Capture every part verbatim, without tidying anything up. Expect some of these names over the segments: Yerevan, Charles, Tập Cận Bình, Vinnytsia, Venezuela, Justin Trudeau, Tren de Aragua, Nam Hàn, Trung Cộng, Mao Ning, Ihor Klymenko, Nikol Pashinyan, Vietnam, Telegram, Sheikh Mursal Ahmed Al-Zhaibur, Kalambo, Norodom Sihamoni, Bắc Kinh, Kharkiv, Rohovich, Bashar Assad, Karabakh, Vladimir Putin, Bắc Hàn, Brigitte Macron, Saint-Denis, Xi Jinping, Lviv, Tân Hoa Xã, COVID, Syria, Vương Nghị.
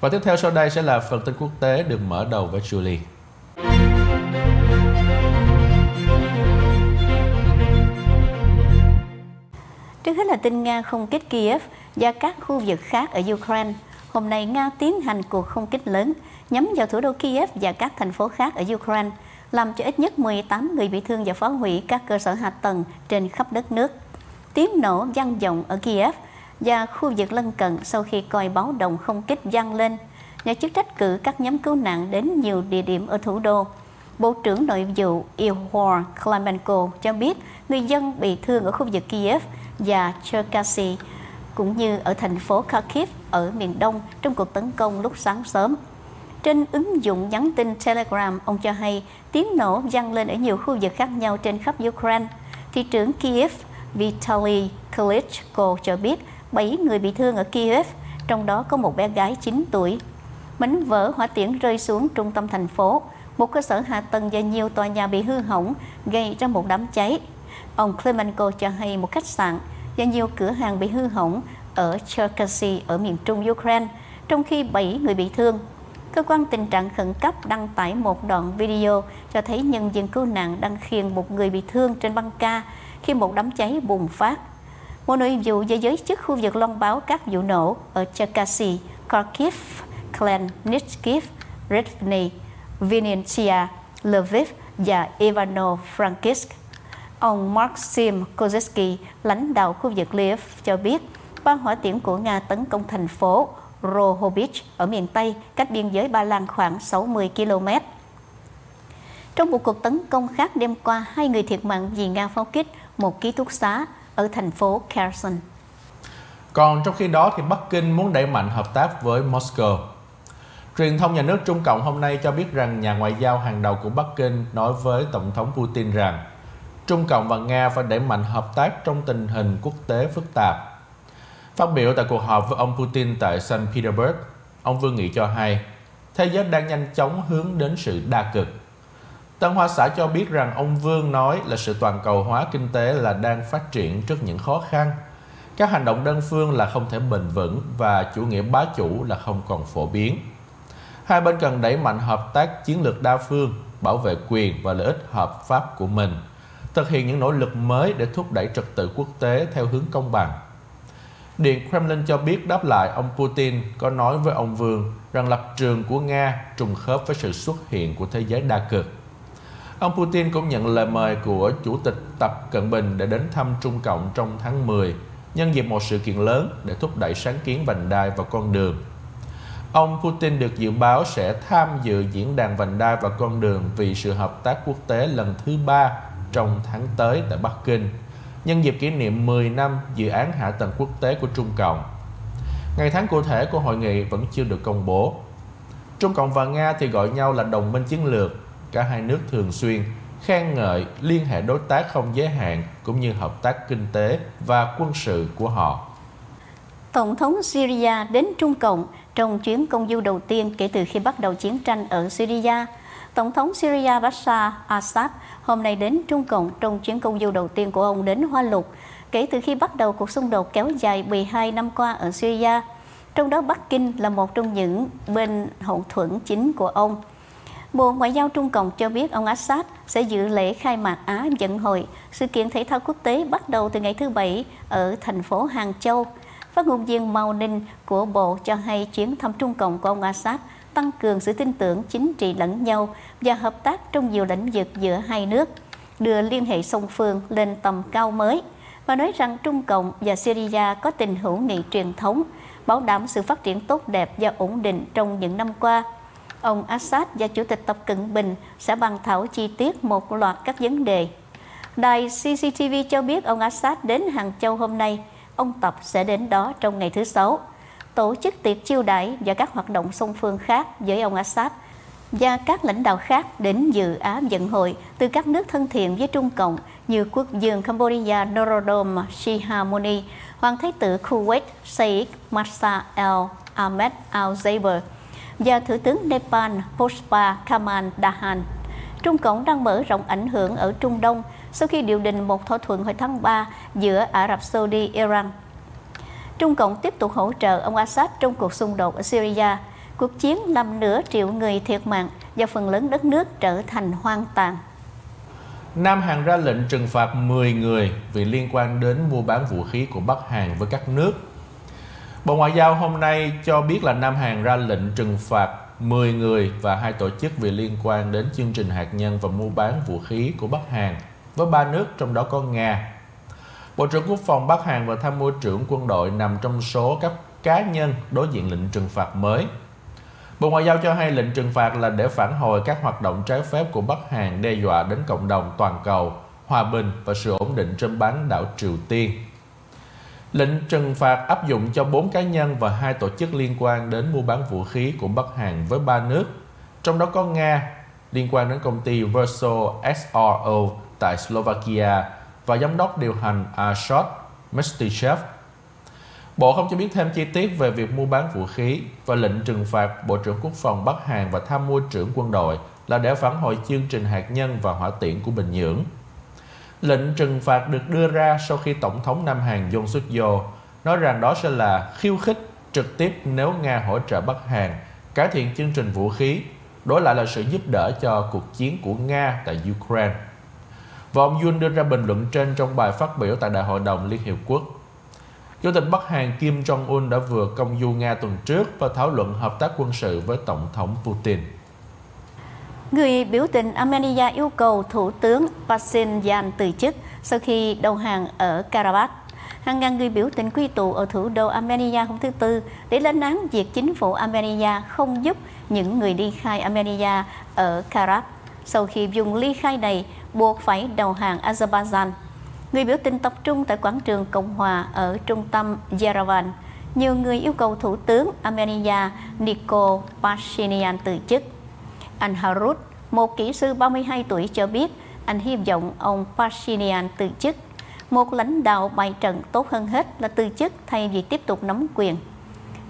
Và tiếp theo sau đây sẽ là phần tin quốc tế được mở đầu với Julie. Trước hết là tin Nga không kích Kiev và các khu vực khác ở Ukraine. Hôm nay, Nga tiến hành cuộc không kích lớn nhắm vào thủ đô Kiev và các thành phố khác ở Ukraine, làm cho ít nhất mười tám người bị thương và phá hủy các cơ sở hạ tầng trên khắp đất nước. Tiếng nổ vang vọng ở Kiev và khu vực lân cận sau khi còi báo động không kích vang lên. Nhà chức trách cử các nhóm cứu nạn đến nhiều địa điểm ở thủ đô. Bộ trưởng Nội vụ Ihor Klymenko cho biết người dân bị thương ở khu vực Kiev và Cherkasy, cũng như ở thành phố Kharkiv ở miền đông trong cuộc tấn công lúc sáng sớm. Trên ứng dụng nhắn tin Telegram, ông cho hay tiếng nổ vang lên ở nhiều khu vực khác nhau trên khắp Ukraine. Thị trưởng Kiev Vitali Klitschko cho biết bảy người bị thương ở Kiev, trong đó có một bé gái chín tuổi. Mảnh vỡ hỏa tiễn rơi xuống trung tâm thành phố, một cơ sở hạ tầng và nhiều tòa nhà bị hư hỏng, gây ra một đám cháy. Ông Klemenko cho hay một khách sạn và nhiều cửa hàng bị hư hỏng ở Cherkasy ở miền trung Ukraine, trong khi bảy người bị thương. Cơ quan tình trạng khẩn cấp đăng tải một đoạn video cho thấy nhân viên cứu nạn đang khiêng một người bị thương trên băng ca khi một đám cháy bùng phát. Bộ Nội vụ và giới chức khu vực loan báo các vụ nổ ở Cherkasy, Kharkiv, Klenitskiv, Rivne, Vinnytsia, Lviv và Ivano-Frankivsk. Ông Mark Kozysky, lãnh đạo khu vực Lviv, cho biết ba hỏa tiễn của Nga tấn công thành phố Rohovich ở miền Tây, cách biên giới Ba Lan khoảng sáu mươi ki lô mét. Trong một cuộc tấn công khác đêm qua, hai người thiệt mạng vì Nga pháo kích một ký túc xá ở thành phố Kherson. Còn trong khi đó thì Bắc Kinh muốn đẩy mạnh hợp tác với Moscow. Truyền thông nhà nước Trung Cộng hôm nay cho biết rằng nhà ngoại giao hàng đầu của Bắc Kinh nói với Tổng thống Putin rằng Trung Cộng và Nga phải đẩy mạnh hợp tác trong tình hình quốc tế phức tạp. Phát biểu tại cuộc họp với ông Putin tại Saint Petersburg, ông Vương Nghị cho hay thế giới đang nhanh chóng hướng đến sự đa cực. Tân Hoa Xã cho biết rằng ông Vương nói là sự toàn cầu hóa kinh tế là đang phát triển trước những khó khăn. Các hành động đơn phương là không thể bền vững và chủ nghĩa bá chủ là không còn phổ biến. Hai bên cần đẩy mạnh hợp tác chiến lược đa phương, bảo vệ quyền và lợi ích hợp pháp của mình, thực hiện những nỗ lực mới để thúc đẩy trật tự quốc tế theo hướng công bằng. Điện Kremlin cho biết đáp lại ông Putin có nói với ông Vương rằng lập trường của Nga trùng khớp với sự xuất hiện của thế giới đa cực. Ông Putin cũng nhận lời mời của Chủ tịch Tập Cận Bình để đến thăm Trung Cộng trong tháng mười, nhân dịp một sự kiện lớn để thúc đẩy sáng kiến vành đai và con đường. Ông Putin được dự báo sẽ tham dự diễn đàn vành đai và con đường vì sự hợp tác quốc tế lần thứ ba trong tháng tới tại Bắc Kinh, nhân dịp kỷ niệm mười năm dự án hạ tầng quốc tế của Trung Cộng. Ngày tháng cụ thể của hội nghị vẫn chưa được công bố. Trung Cộng và Nga thì gọi nhau là đồng minh chiến lược. Cả hai nước thường xuyên khen ngợi liên hệ đối tác không giới hạn cũng như hợp tác kinh tế và quân sự của họ. Tổng thống Syria đến Trung Cộng trong chuyến công du đầu tiên kể từ khi bắt đầu chiến tranh ở Syria. Tổng thống Syria Bashar Assad hôm nay đến Trung Cộng trong chuyến công du đầu tiên của ông đến Hoa Lục kể từ khi bắt đầu cuộc xung đột kéo dài mười hai năm qua ở Syria, trong đó Bắc Kinh là một trong những bên hậu thuẫn chính của ông. Bộ Ngoại giao Trung Cộng cho biết ông Assad sẽ dự lễ khai mạc Á vận hội, sự kiện thể thao quốc tế bắt đầu từ ngày thứ Bảy ở thành phố Hàng Châu. Phát ngôn viên Mao Ning của Bộ cho hay chuyến thăm Trung Cộng của ông Assad tăng cường sự tin tưởng chính trị lẫn nhau và hợp tác trong nhiều lĩnh vực giữa hai nước, đưa liên hệ song phương lên tầm cao mới, và nói rằng Trung Cộng và Syria có tình hữu nghị truyền thống, bảo đảm sự phát triển tốt đẹp và ổn định trong những năm qua. Ông Assad và Chủ tịch Tập Cận Bình sẽ bàn thảo chi tiết một loạt các vấn đề. Đài xê xê tê vê cho biết ông Assad đến Hàng Châu hôm nay, ông Tập sẽ đến đó trong ngày thứ Sáu, tổ chức tiệc chiêu đãi và các hoạt động song phương khác với ông Assad và các lãnh đạo khác đến dự Á vận hội từ các nước thân thiện với Trung Cộng như Quốc vương Cambodia Norodom Sihamoni, Hoàng thái tử Kuwait Sheikh Mursal Ahmed Al-Zhaibur và Thủ tướng Nepal Pushpa Kamal Dahan. Trung Cộng đang mở rộng ảnh hưởng ở Trung Đông sau khi điều đình một thỏa thuận hồi tháng ba giữa Ả Rập Saudi, Iran. Trung Cộng tiếp tục hỗ trợ ông Assad trong cuộc xung đột ở Syria. cuộc chiến làm nửa triệu người thiệt mạng và phần lớn đất nước trở thành hoang tàn. Nam Hàn ra lệnh trừng phạt mười người vì liên quan đến mua bán vũ khí của Bắc Hàn với các nước. Bộ Ngoại giao hôm nay cho biết là Nam Hàn ra lệnh trừng phạt mười người và hai tổ chức vì liên quan đến chương trình hạt nhân và mua bán vũ khí của Bắc Hàn với ba nước, trong đó có Nga. Bộ trưởng Quốc phòng Bắc Hàn và tham mưu trưởng quân đội nằm trong số các cá nhân đối diện lệnh trừng phạt mới. Bộ Ngoại giao cho hay lệnh trừng phạt là để phản hồi các hoạt động trái phép của Bắc Hàn đe dọa đến cộng đồng toàn cầu, hòa bình và sự ổn định trên bán đảo Triều Tiên. Lệnh trừng phạt áp dụng cho bốn cá nhân và hai tổ chức liên quan đến mua bán vũ khí của Bắc Hàn với ba nước, trong đó có Nga, liên quan đến công ty Verso ét rờ o tại Slovakia và giám đốc điều hành Ashot Meshchershev. Bộ không cho biết thêm chi tiết về việc mua bán vũ khí, và lệnh trừng phạt Bộ trưởng Quốc phòng Bắc Hàn và tham mưu trưởng quân đội là để phản hồi chương trình hạt nhân và hỏa tiễn của Bình Nhưỡng. Lệnh trừng phạt được đưa ra sau khi Tổng thống Nam Hàn Yoon Suk Yeol nói rằng đó sẽ là khiêu khích trực tiếp nếu Nga hỗ trợ Bắc Hàn cải thiện chương trình vũ khí, đối lại là sự giúp đỡ cho cuộc chiến của Nga tại Ukraine. Và ông Yoon đưa ra bình luận trên trong bài phát biểu tại Đại hội đồng Liên Hiệp Quốc. Chủ tịch Bắc Hàn Kim Jong-un đã vừa công du Nga tuần trước và thảo luận hợp tác quân sự với Tổng thống Putin. Người biểu tình Armenia yêu cầu Thủ tướng Pashinyan từ chức sau khi đầu hàng ở Karabakh. Hàng ngàn người biểu tình quy tụ ở thủ đô Armenia hôm thứ Tư để lên án việc chính phủ Armenia không giúp những người ly khai Armenia ở Karabakh sau khi vùng ly khai này buộc phải đầu hàng Azerbaijan. Người biểu tình tập trung tại quảng trường Cộng Hòa ở trung tâm Yerevan. Nhiều người yêu cầu Thủ tướng Armenia Nikol Pashinyan từ chức. Anh Harut, một kỹ sư ba mươi hai tuổi cho biết anh hy vọng ông Pashinyan từ chức. Một lãnh đạo bại trận tốt hơn hết là từ chức thay vì tiếp tục nắm quyền.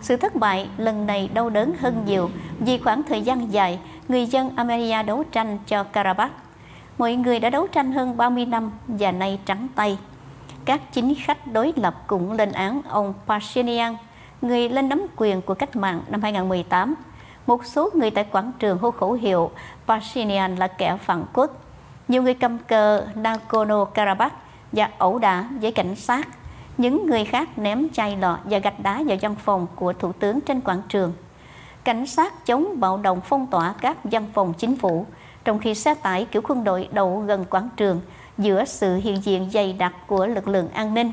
Sự thất bại lần này đau đớn hơn nhiều vì khoảng thời gian dài người dân Armenia đấu tranh cho Karabakh. Mọi người đã đấu tranh hơn ba mươi năm và nay trắng tay. Các chính khách đối lập cũng lên án ông Pashinyan, người lên nắm quyền của cách mạng năm hai nghìn không trăm mười tám. Một số người tại quảng trường hô khẩu hiệu Pashinyan là kẻ phản quốc. Nhiều người cầm cờ Nagorno-Karabakh và ẩu đả với cảnh sát. Những người khác ném chai lọ và gạch đá vào văn phòng của thủ tướng trên quảng trường. Cảnh sát chống bạo động phong tỏa các văn phòng chính phủ, trong khi xe tải kiểu quân đội đậu gần quảng trường giữa sự hiện diện dày đặc của lực lượng an ninh.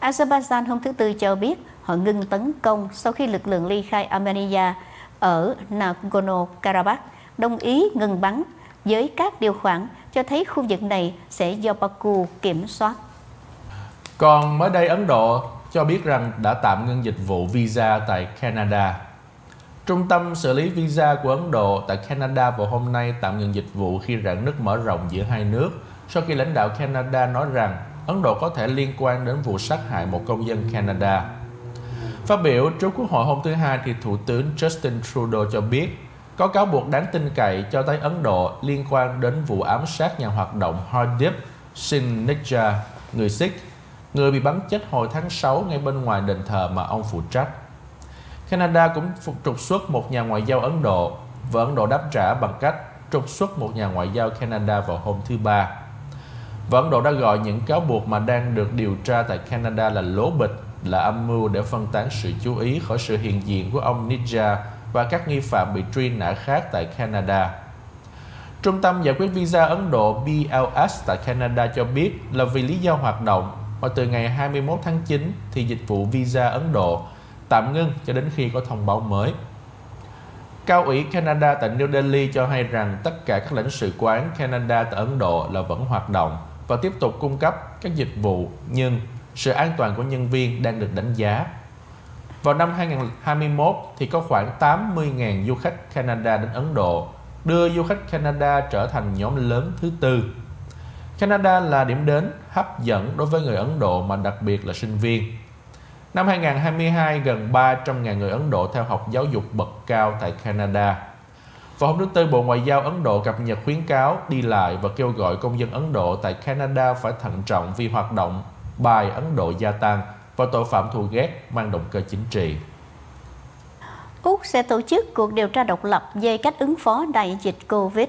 Azerbaijan hôm thứ Tư cho biết họ ngừng tấn công sau khi lực lượng ly khai Armenia ở Nagorno-Karabakh đồng ý ngừng bắn với các điều khoản cho thấy khu vực này sẽ do Baku kiểm soát. Còn mới đây, Ấn Độ cho biết rằng đã tạm ngưng dịch vụ visa tại Canada. Trung tâm xử lý visa của Ấn Độ tại Canada vào hôm nay tạm ngừng dịch vụ khi rạn nứt mở rộng giữa hai nước sau khi lãnh đạo Canada nói rằng Ấn Độ có thể liên quan đến vụ sát hại một công dân Canada. Phát biểu trước Quốc hội hôm thứ Hai thì Thủ tướng Justin Trudeau cho biết có cáo buộc đáng tin cậy cho thấy Ấn Độ liên quan đến vụ ám sát nhà hoạt động Hardeep Singh Nijjar, người Sikh, người bị bắn chết hồi tháng sáu ngay bên ngoài đền thờ mà ông phụ trách. Canada cũng trục xuất một nhà ngoại giao Ấn Độ và Ấn Độ đáp trả bằng cách trục xuất một nhà ngoại giao Canada vào hôm thứ Ba. Và Ấn Độ đã gọi những cáo buộc mà đang được điều tra tại Canada là lố bịch, là âm mưu để phân tán sự chú ý khỏi sự hiện diện của ông Nijjar và các nghi phạm bị truy nã khác tại Canada. Trung tâm giải quyết visa Ấn Độ B L S tại Canada cho biết là vì lý do hoạt động mà từ ngày hai mươi mốt tháng chín thì dịch vụ visa Ấn Độ tạm ngưng cho đến khi có thông báo mới. Cao ủy Canada tại New Delhi cho hay rằng tất cả các lãnh sự quán Canada tại Ấn Độ là vẫn hoạt động và tiếp tục cung cấp các dịch vụ, nhưng sự an toàn của nhân viên đang được đánh giá. Vào năm hai nghìn không trăm hai mươi mốt thì có khoảng tám mươi nghìn du khách Canada đến Ấn Độ, đưa du khách Canada trở thành nhóm lớn thứ tư. Canada là điểm đến hấp dẫn đối với người Ấn Độ mà đặc biệt là sinh viên. Năm hai nghìn không trăm hai mươi hai, gần ba trăm nghìn người Ấn Độ theo học giáo dục bậc cao tại Canada. Vào hôm thứ Tư, Bộ Ngoại giao Ấn Độ cập nhật khuyến cáo đi lại và kêu gọi công dân Ấn Độ tại Canada phải thận trọng vì hoạt động bài Ấn Độ gia tăng và tội phạm thù ghét mang động cơ chính trị. Úc sẽ tổ chức cuộc điều tra độc lập về cách ứng phó đại dịch Covid.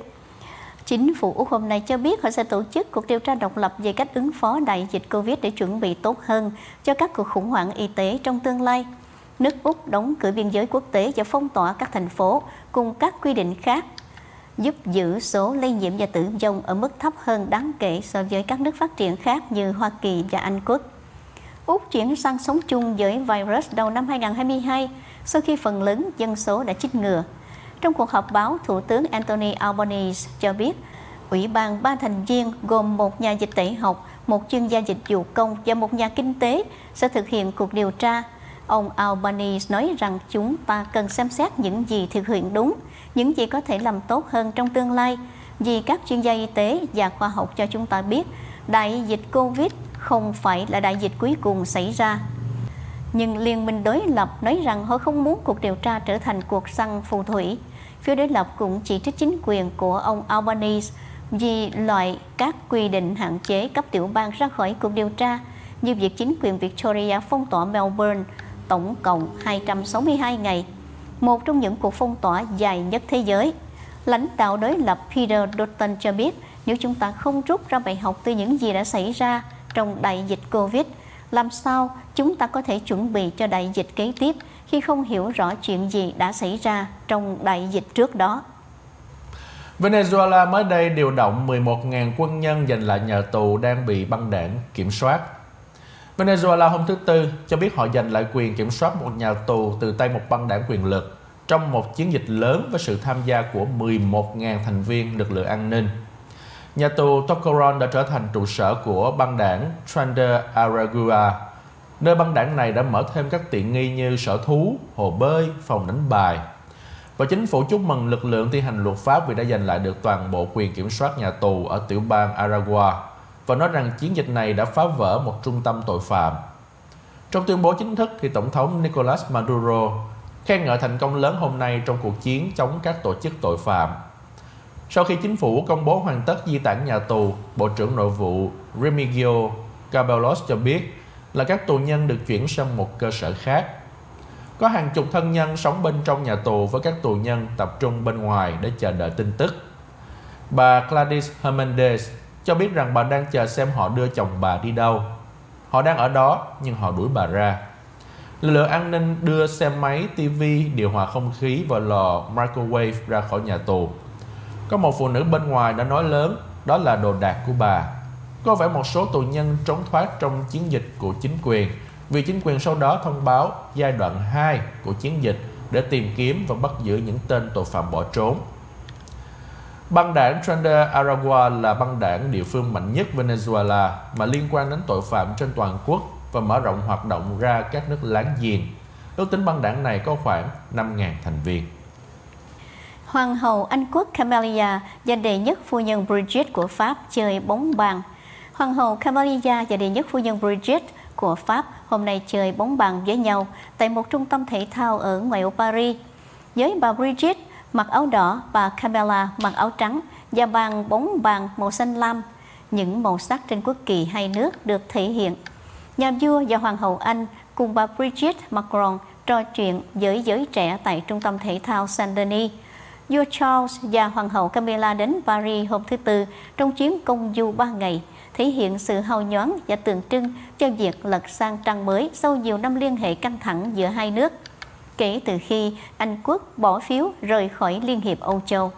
Chính phủ Úc hôm nay cho biết họ sẽ tổ chức cuộc điều tra độc lập về cách ứng phó đại dịch Covid để chuẩn bị tốt hơn cho các cuộc khủng hoảng y tế trong tương lai. Nước Úc đóng cửa biên giới quốc tế và phong tỏa các thành phố cùng các quy định khác, giúp giữ số lây nhiễm và tử vong ở mức thấp hơn đáng kể so với các nước phát triển khác như Hoa Kỳ và Anh Quốc. Úc chuyển sang sống chung với virus đầu năm hai nghìn không trăm hai mươi hai sau khi phần lớn dân số đã chích ngừa. Trong cuộc họp báo, Thủ tướng Anthony Albanese cho biết ủy ban ba thành viên gồm một nhà dịch tễ học, một chuyên gia dịch vụ công và một nhà kinh tế sẽ thực hiện cuộc điều tra. Ông Albanese nói rằng chúng ta cần xem xét những gì thực hiện đúng, những gì có thể làm tốt hơn trong tương lai, vì các chuyên gia y tế và khoa học cho chúng ta biết đại dịch Covid không phải là đại dịch cuối cùng xảy ra. Nhưng liên minh đối lập nói rằng họ không muốn cuộc điều tra trở thành cuộc săn phù thủy. Phía đối lập cũng chỉ trích chính quyền của ông Albanese vì loại các quy định hạn chế cấp tiểu bang ra khỏi cuộc điều tra, như việc chính quyền Victoria phong tỏa Melbourne tổng cộng hai trăm sáu mươi hai ngày, một trong những cuộc phong tỏa dài nhất thế giới. Lãnh đạo đối lập Peter Dutton cho biết nếu chúng ta không rút ra bài học từ những gì đã xảy ra trong đại dịch Covid, làm sao chúng ta có thể chuẩn bị cho đại dịch kế tiếp khi không hiểu rõ chuyện gì đã xảy ra trong đại dịch trước đó. Venezuela mới đây điều động mười một nghìn quân nhân giành lại nhà tù đang bị băng đảng kiểm soát. Venezuela hôm thứ Tư cho biết họ giành lại quyền kiểm soát một nhà tù từ tay một băng đảng quyền lực trong một chiến dịch lớn với sự tham gia của mười một nghìn thành viên lực lượng an ninh. Nhà tù Tocorón đã trở thành trụ sở của băng đảng Tren de Aragua, nơi băng đảng này đã mở thêm các tiện nghi như sở thú, hồ bơi, phòng đánh bài. Và chính phủ chúc mừng lực lượng thi hành luật pháp vì đã giành lại được toàn bộ quyền kiểm soát nhà tù ở tiểu bang Aragua và nói rằng chiến dịch này đã phá vỡ một trung tâm tội phạm. Trong tuyên bố chính thức, thì Tổng thống Nicolas Maduro khen ngợi thành công lớn hôm nay trong cuộc chiến chống các tổ chức tội phạm. Sau khi chính phủ công bố hoàn tất di tản nhà tù, Bộ trưởng Nội vụ Remigio Cabellos cho biết là các tù nhân được chuyển sang một cơ sở khác. Có hàng chục thân nhân sống bên trong nhà tù với các tù nhân tập trung bên ngoài để chờ đợi tin tức. Bà Gladys Hernandez cho biết rằng bà đang chờ xem họ đưa chồng bà đi đâu. Họ đang ở đó, nhưng họ đuổi bà ra. Lực lượng an ninh đưa xe máy, tivi, điều hòa không khí và lò microwave ra khỏi nhà tù. Có một phụ nữ bên ngoài đã nói lớn, đó là đồ đạc của bà. Có vẻ một số tù nhân trốn thoát trong chiến dịch của chính quyền, vì chính quyền sau đó thông báo giai đoạn hai của chiến dịch để tìm kiếm và bắt giữ những tên tội phạm bỏ trốn. Băng đảng Tren de Aragua là băng đảng địa phương mạnh nhất Venezuela mà liên quan đến tội phạm trên toàn quốc và mở rộng hoạt động ra các nước láng giềng. Ước tính băng đảng này có khoảng năm nghìn thành viên. Hoàng hậu Anh Quốc Camilla và đệ nhất phu nhân Brigitte của Pháp chơi bóng bàn. Hoàng hậu Camilla và đệ nhất phu nhân Brigitte của Pháp hôm nay chơi bóng bàn với nhau tại một trung tâm thể thao ở ngoại ô Paris. Với bà Brigitte mặc áo đỏ, bà Camilla mặc áo trắng và bàn bóng bàn màu xanh lam. Những màu sắc trên quốc kỳ hai nước được thể hiện. Nhà vua và Hoàng hậu Anh cùng bà Brigitte Macron trò chuyện với giới trẻ tại trung tâm thể thao Saint-Denis. Vua Charles và Hoàng hậu Camilla đến Paris hôm thứ Tư trong chuyến công du ba ngày, thể hiện sự hào nhoáng và tượng trưng cho việc lật sang trang mới sau nhiều năm liên hệ căng thẳng giữa hai nước, kể từ khi Anh Quốc bỏ phiếu rời khỏi Liên hiệp Âu Châu.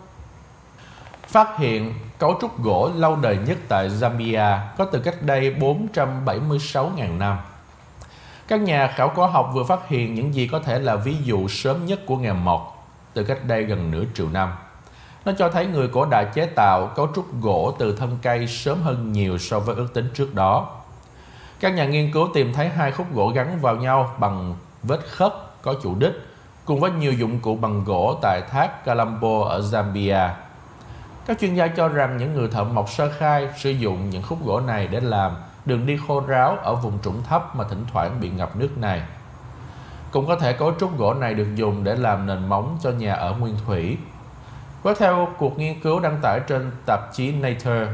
Phát hiện cấu trúc gỗ lâu đời nhất tại Zambia có từ cách đây bốn trăm bảy mươi sáu nghìn năm. Các nhà khảo cổ học vừa phát hiện những gì có thể là ví dụ sớm nhất của nghề mộc, từ cách đây gần nửa triệu năm. Nó cho thấy người cổ đại chế tạo cấu trúc gỗ từ thân cây sớm hơn nhiều so với ước tính trước đó. Các nhà nghiên cứu tìm thấy hai khúc gỗ gắn vào nhau bằng vết khớp có chủ đích, cùng với nhiều dụng cụ bằng gỗ tại thác Kalambo ở Zambia. Các chuyên gia cho rằng những người thợ mộc sơ khai sử dụng những khúc gỗ này để làm đường đi khô ráo ở vùng trũng thấp mà thỉnh thoảng bị ngập nước này. Cũng có thể cấu trúc gỗ này được dùng để làm nền móng cho nhà ở nguyên thủy. Với theo cuộc nghiên cứu đăng tải trên tạp chí Nature,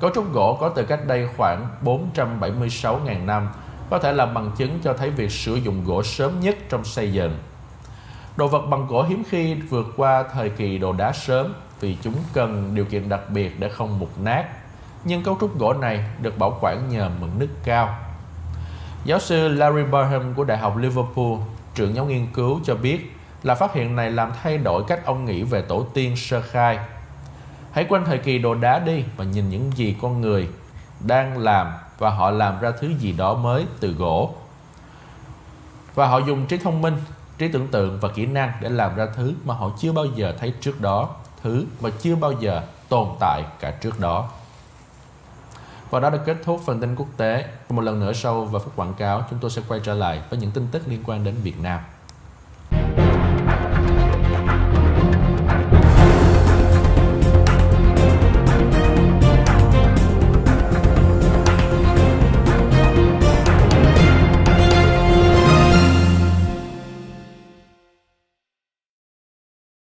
cấu trúc gỗ có từ cách đây khoảng bốn trăm bảy mươi sáu nghìn năm có thể là bằng chứng cho thấy việc sử dụng gỗ sớm nhất trong xây dựng. Đồ vật bằng gỗ hiếm khi vượt qua thời kỳ đồ đá sớm vì chúng cần điều kiện đặc biệt để không mục nát, nhưng cấu trúc gỗ này được bảo quản nhờ mực nước cao. Giáo sư Larry Barham của Đại học Liverpool, trưởng nhóm nghiên cứu, cho biết là phát hiện này làm thay đổi cách ông nghĩ về tổ tiên sơ khai. Hãy quên thời kỳ đồ đá đi và nhìn những gì con người đang làm, và họ làm ra thứ gì đó mới từ gỗ. Và họ dùng trí thông minh, trí tưởng tượng và kỹ năng để làm ra thứ mà họ chưa bao giờ thấy trước đó, thứ mà chưa bao giờ tồn tại cả trước đó. Và đó đã kết thúc phần tin quốc tế. Một lần nữa sau và phút quảng cáo, chúng tôi sẽ quay trở lại với những tin tức liên quan đến Việt Nam.